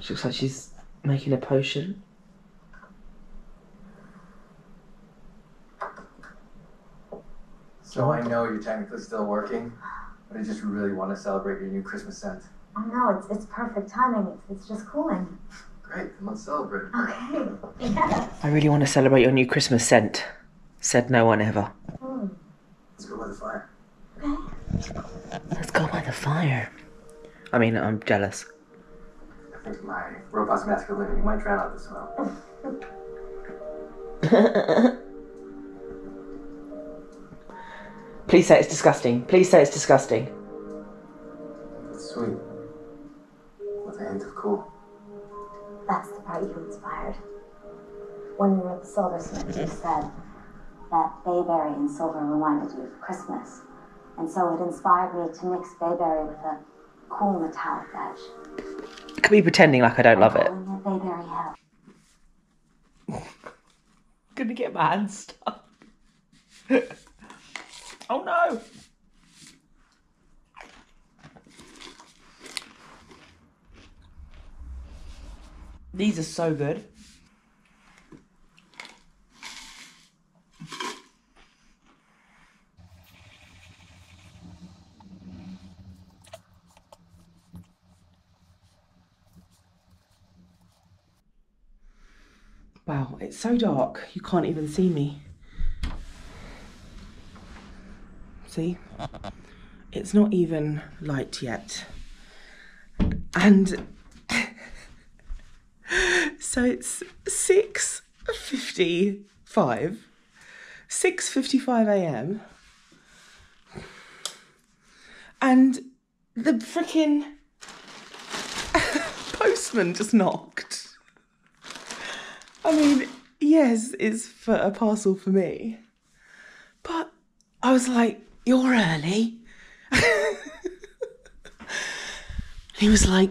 She looks like she's making a potion. So I know you're technically still working, but I just really want to celebrate your new Christmas scent. I know, it's perfect timing. It's just cooling. Great, then let's celebrate. Okay, yeah. I really want to celebrate your new Christmas scent, said no one ever. Let's go by the fire. Okay. Let's go by the fire. I mean, I'm jealous. I think my robot's masculinity might drown out the smell. Please say it's disgusting. Please say it's disgusting. It's sweet. With a hint of cool. That's the part you inspired. when you were at the silversmith, you said that bayberry and silver reminded you of Christmas. And so it inspired me to mix bayberry with a cool metallic edge. Could be pretending like I don't love it. Bayberry hell. Gonna get my hands stuck. Oh no! These are so good. Wow, it's so dark, you can't even see me. See? It's not even light yet. And so it's 6:55 a.m. and the freaking postman just knocked. I mean, yes, it's for a parcel for me, but I was like, "You're early." He was like,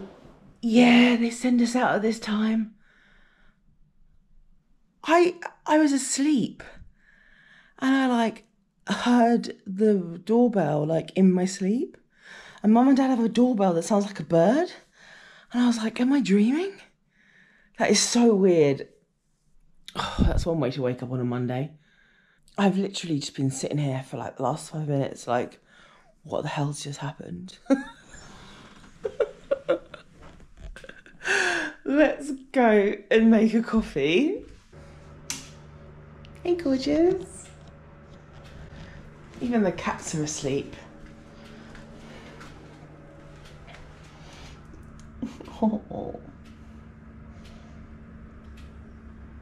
"Yeah, they send us out at this time." I was asleep and I like heard the doorbell like in my sleep, and mum and dad have a doorbell that sounds like a bird, and I was like, am I dreaming? That is so weird. Oh, that's one way to wake up on a Monday. I've literally just been sitting here for like the last 5 minutes like, what the hell's just happened? Let's go and make a coffee. Hey, gorgeous. Even the cats are asleep. Oh.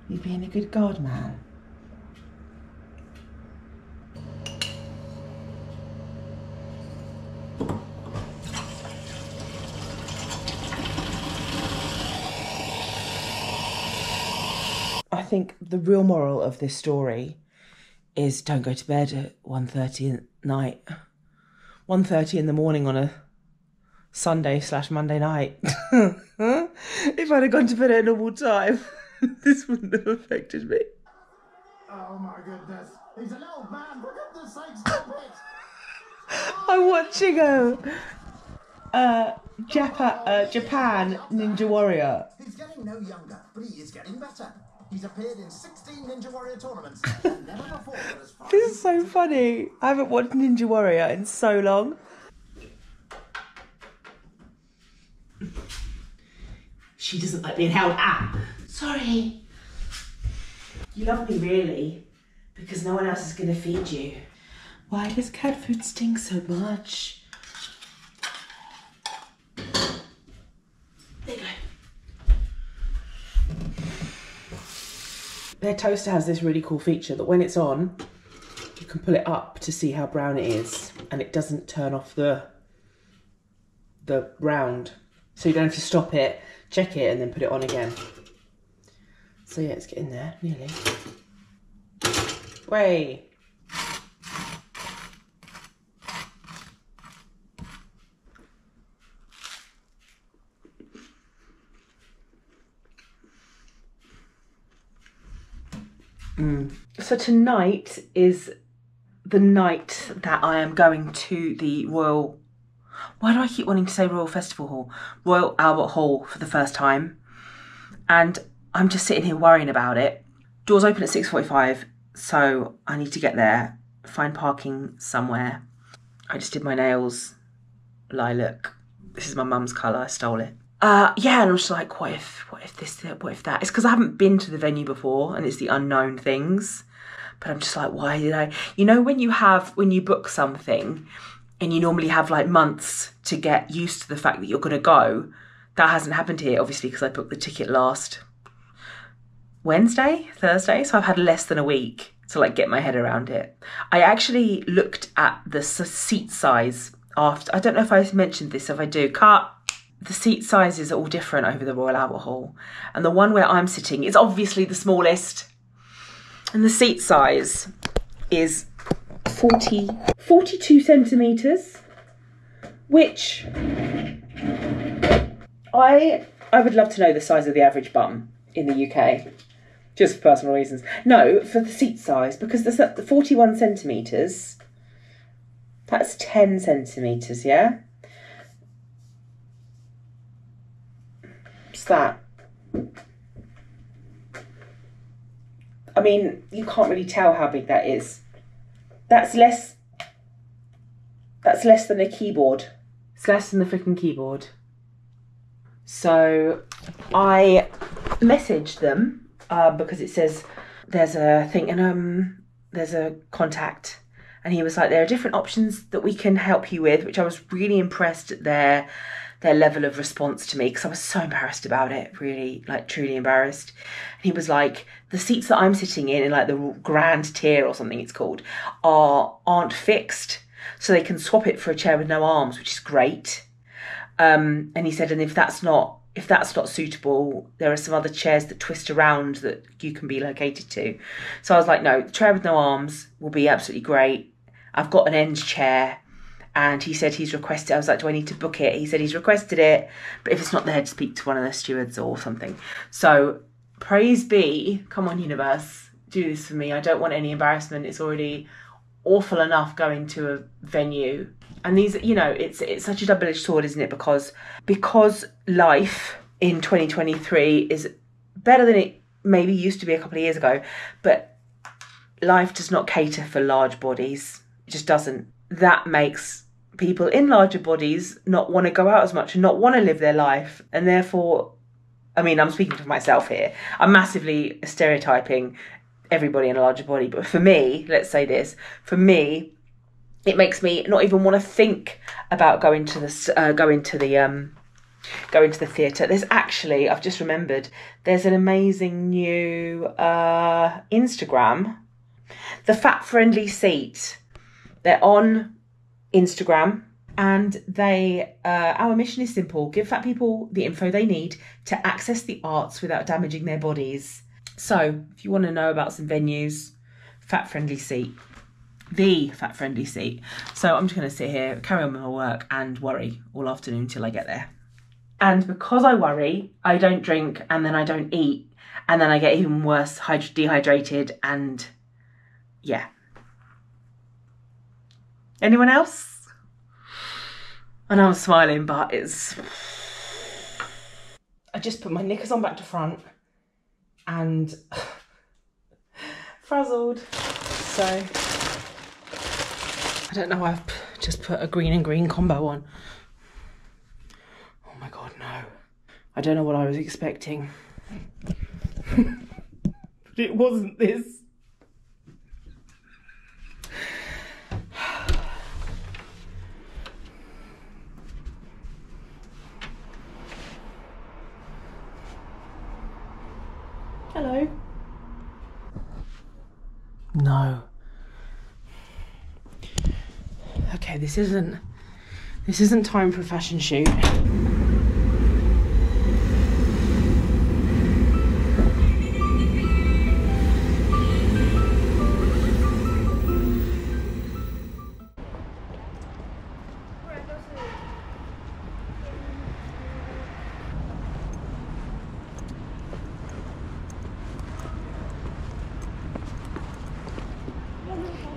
You being a good guard man. I think the real moral of this story is don't go to bed at 1:30 at night. 1:30 in the morning on a Sunday/Monday night. If I'd have gone to bed at a normal time, this wouldn't have affected me. Oh my goodness. He's an old man. For goodness sake, stop it. I'm watching a Japan Ninja Warrior. He's getting no younger, but he is getting better. He's appeared in 16 Ninja Warrior tournaments, and never before as far. This is so funny. I haven't watched Ninja Warrior in so long. She doesn't like being held up. Sorry. You love me really, because no one else is going to feed you. Why does cat food stink so much? There you go. Their toaster has this really cool feature that when it's on, you can pull it up to see how brown it is, and it doesn't turn off the round. So you don't have to stop it, check it, and then put it on again. So yeah, it's getting there, nearly. Way. So tonight is the night that I am going to the Royal... Why do I keep wanting to say Royal Festival Hall? Royal Albert Hall for the first time. And I'm just sitting here worrying about it. Doors open at 6:45, so I need to get there, find parking somewhere. I just did my nails, lilac. This is my mum's colour, I stole it. Yeah, and I was just like, what if this, what if that? It's because I haven't been to the venue before and it's the unknown things. But I'm just like, why did I? You know when you book something and you normally have like months to get used to the fact that you're going to go, that hasn't happened here, obviously, because I booked the ticket last Thursday. So I've had less than a week to like get my head around it. I actually looked at the seat size after, I don't know if I mentioned this, if I do, cut. The seat sizes are all different over the Royal Albert Hall. And the one where I'm sitting is obviously the smallest And the seat size is 42 centimetres, which I would love to know the size of the average bum in the UK, just for personal reasons. No, for the seat size, because the 41 centimetres, that's 10 centimetres, yeah? It's that. I mean, you can't really tell how big that is. That's less than a keyboard. It's less than the freaking keyboard. So I messaged them because it says there's a thing and there's a contact, and he was like, there are different options that we can help you with, which I was really impressed at their level of response to me, because I was so embarrassed about it, really, like truly embarrassed. And he was like, the seats that I'm sitting in like the grand tier or something it's called, aren't fixed, so they can swap it for a chair with no arms, which is great. And he said, and if that's not suitable, there are some other chairs that twist around that you can be located to. So I was like, no, the chair with no arms will be absolutely great. I've got an end chair. And he said he's requested, I was like, do I need to book it? He said he's requested it, but if it's not there, speak to one of the stewards or something. So praise be, come on universe, do this for me. I don't want any embarrassment. It's already awful enough going to a venue. And these, you know, it's such a double-edged sword, isn't it? Because life in 2023 is better than it maybe used to be a couple of years ago, but life does not cater for large bodies. It just doesn't. That makes people in larger bodies not want to go out as much and not want to live their life. And therefore, I mean, I'm speaking for myself here. I'm massively stereotyping everybody in a larger body. But for me, let's say this, for me, it makes me not even want to think about going to the theatre. There's actually, I've just remembered, there's an amazing new Instagram, The Fat Friendly Seat. They're on Instagram, and they our mission is simple: give fat people the info they need to access the arts without damaging their bodies. So if you want to know about some venues, Fat Friendly Seat, The Fat Friendly Seat. So I'm just going to sit here, carry on with my work, and worry all afternoon till I get there. And because I worry, I don't drink, and then I don't eat, and then I get even worse, dehydrated, and yeah. Anyone else? I know I'm smiling, but it's... I just put my knickers on back to front and frazzled. So, I don't know why I've just put a green and green combo on. Oh my God, no. I don't know what I was expecting. But it wasn't this. Hello. No. Okay, this isn't time for a fashion shoot.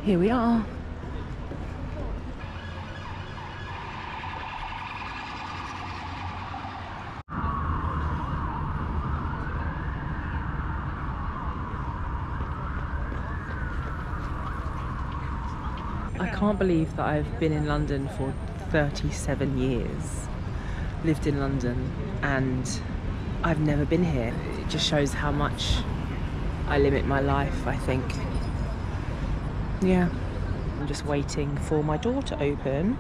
Here we are. I can't believe that I've been in London for 37 years, lived in London, and I've never been here. It just shows how much I limit my life, I think. Yeah, I'm just waiting for my door to open,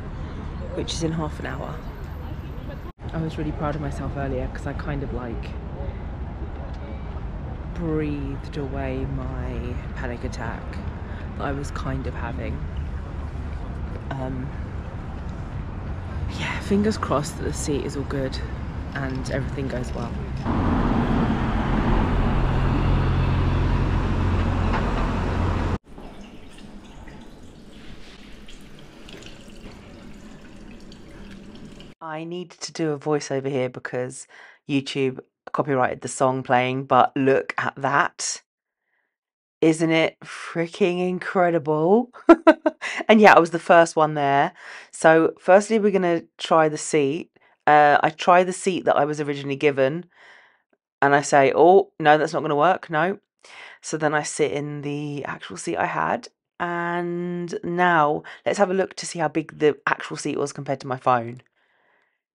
which is in half an hour. I was really proud of myself earlier because I kind of like breathed away my panic attack that I was kind of having. Yeah, fingers crossed that the seat is all good and everything goes well. I need to do a voiceover here because YouTube copyrighted the song playing, but look at that. Isn't it freaking incredible? And yeah, I was the first one there. So firstly, we're going to try the seat. I try the seat that I was originally given and I say, oh, no, that's not going to work. No. So then I sit in the actual seat I had. And now let's have a look to see how big the actual seat was compared to my phone.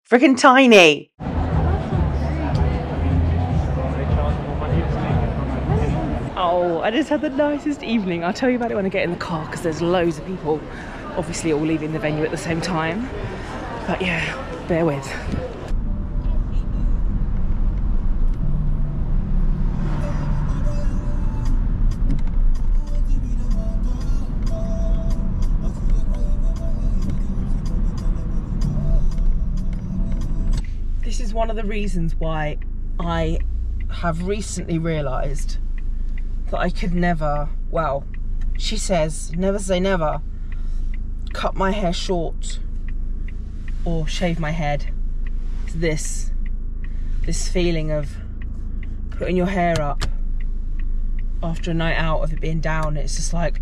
Freaking tiny. Oh, I just had the nicest evening. I'll tell you about it when I get in the car because there's loads of people obviously all leaving the venue at the same time. But yeah, bear with. This is one of the reasons why I have recently realised that I could never, well, she says, never say never, cut my hair short or shave my head. It's this feeling of putting your hair up after a night out of it being down. It's just like,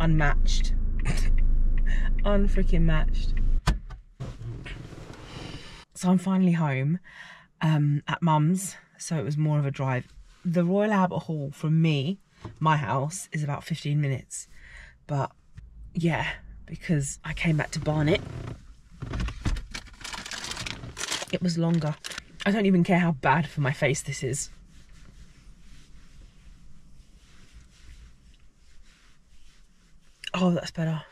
unmatched. Unfreaking matched. So I'm finally home at Mum's, so it was more of a drive. The Royal Albert Hall from me, my house, is about 15 minutes. But yeah, because I came back to Barnet, it was longer. I don't even care how bad for my face this is. Oh, that's better.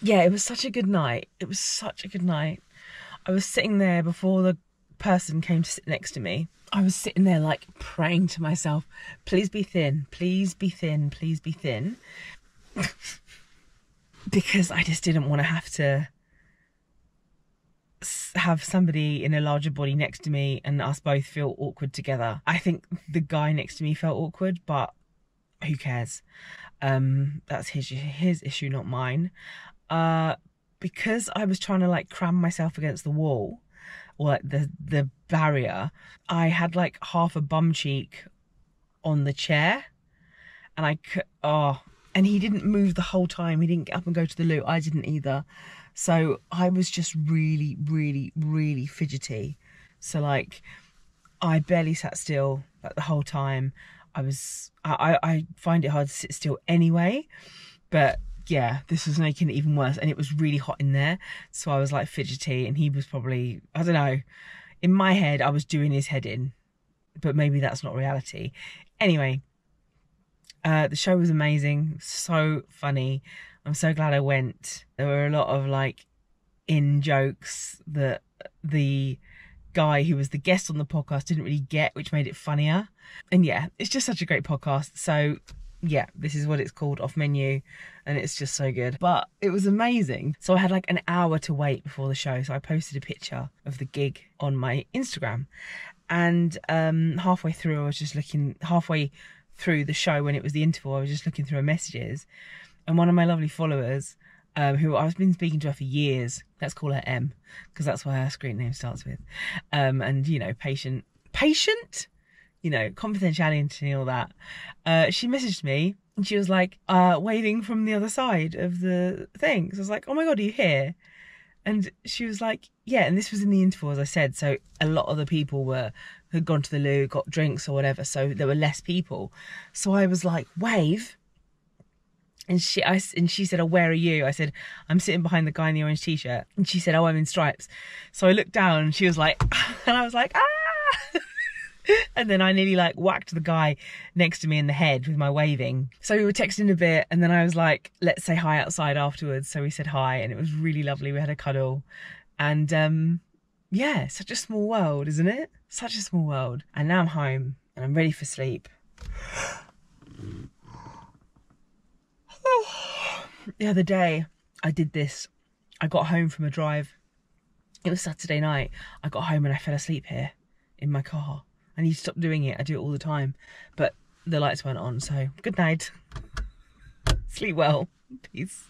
Yeah, it was such a good night. It was such a good night. I was sitting there before the person came to sit next to me. I was sitting there like praying to myself, please be thin, please be thin, please be thin. Because I just didn't want to have somebody in a larger body next to me and us both feel awkward together. I think the guy next to me felt awkward, but who cares? That's his issue, not mine. Because I was trying to like cram myself against the wall, or like the barrier, I had like half a bum cheek on the chair, and and he didn't move the whole time. He didn't get up and go to the loo. I didn't either. So I was just really, really, really fidgety. So like, I barely sat still like the whole time. I find it hard to sit still anyway, but yeah, this was making it even worse, and it was really hot in there, so I was like fidgety, and he was probably, I don't know, in my head I was doing his head in, but maybe that's not reality. Anyway, the show was amazing, so funny. I'm so glad I went. There were a lot of like in jokes that the guy who was the guest on the podcast didn't really get, which made it funnier. And yeah, it's just such a great podcast. So yeah, this is what it's called, Off Menu, and it's just so good. But it was amazing. So I had like an hour to wait before the show, so I posted a picture of the gig on my Instagram. And halfway through the show, when it was the interval, I was just looking through her messages, and one of my lovely followers, who I've been speaking to her for years, let's call her M, because that's what her screen name starts with, and you know, patient, you know, confidentiality and all that. She messaged me and she was like, waving from the other side of the thing. So I was like, oh my God, are you here? And she was like, yeah. And this was in the interval, as I said. So a lot of the people had gone to the loo, got drinks or whatever. So there were less people. So I was like, wave. And she said, oh, where are you? I said, I'm sitting behind the guy in the orange t-shirt. And she said, oh, I'm in stripes. So I looked down and she was like, and I was like, ah. And then I nearly like whacked the guy next to me in the head with my waving. So we were texting a bit, and then I was like, let's say hi outside afterwards. So we said hi, and it was really lovely. We had a cuddle, and yeah, such a small world, isn't it? Such a small world. And now I'm home and I'm ready for sleep. The other day I did this. I got home from a drive. It was Saturday night. I got home and I fell asleep here in my car. I need to stop doing it. I do it all the time, but the lights weren't on. So good night. Sleep well. Peace.